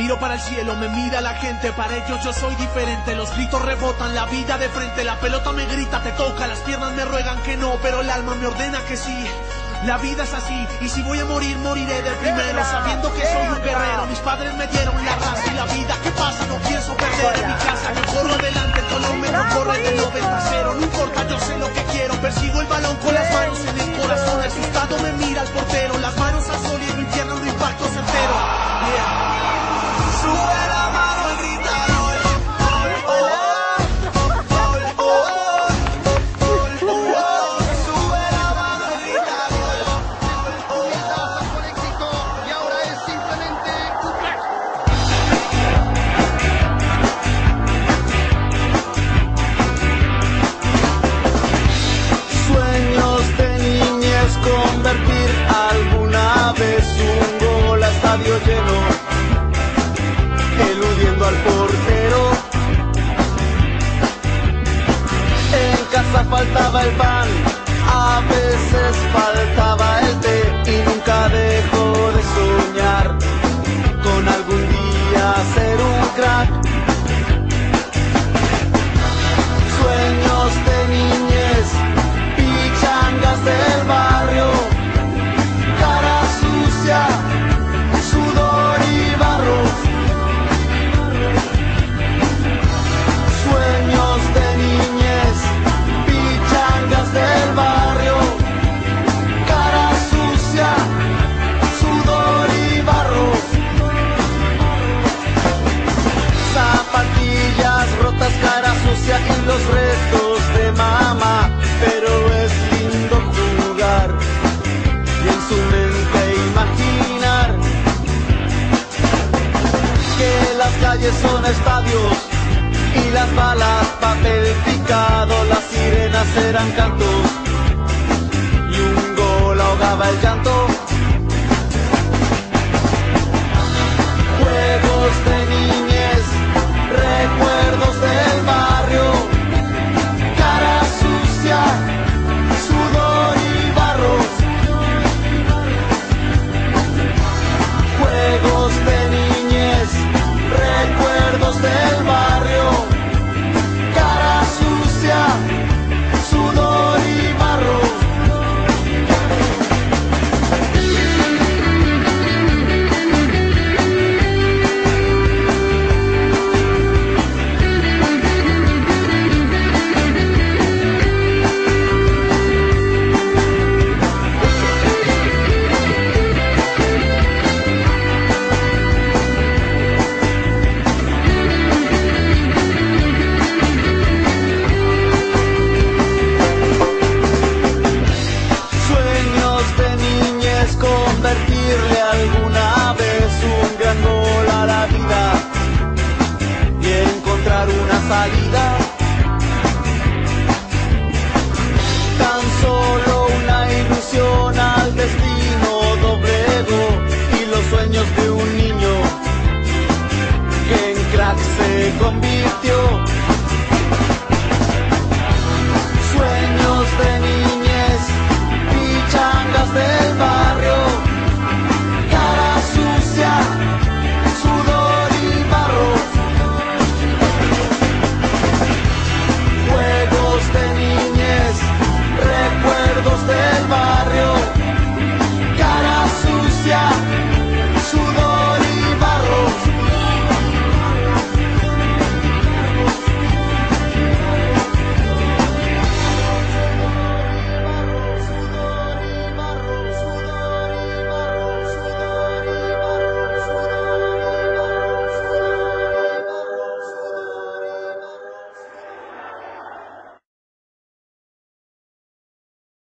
Miro para el cielo, me mira la gente, para ellos yo soy diferente. Los gritos rebotan, la vida de frente, la pelota me grita, te toca, las piernas me ruegan que no, pero el alma me ordena que sí. La vida es así, y si voy a morir, moriré de primero, sabiendo que soy un guerrero. Mis padres me dieron la raza y la vida que pasa, no pienso perder mi casa. Me corro adelante, el color me no corre de 90-0, no importa, yo sé lo que quiero. Persigo el balón con las manos en el corazón, asustado me mira el portero, las manos al sol y en mi pierna un impacto certero. Sube la mano y grita lleno, eludiendo al portero. En casa faltaba el pan, a veces faltaba el té, y nunca dejo de soñar con algún día ser un crack. Sueños de niñez, pichangas del barrio, cara sucia, del barrio, cara sucia, sudor y barro, zapatillas rotas, cara sucia y los restos de mamá, pero es lindo jugar y en su mente imaginar que las calles son estadios y las balas papel picado, las sirenas eran cantos y un gol ahogaba el llanto. Juegos de niñez, recuerdos del barrio, cara sucia, sudor y barro. Juegos de niñez, recuerdos del barrio, cara sucia, sudor y barro. Convirtió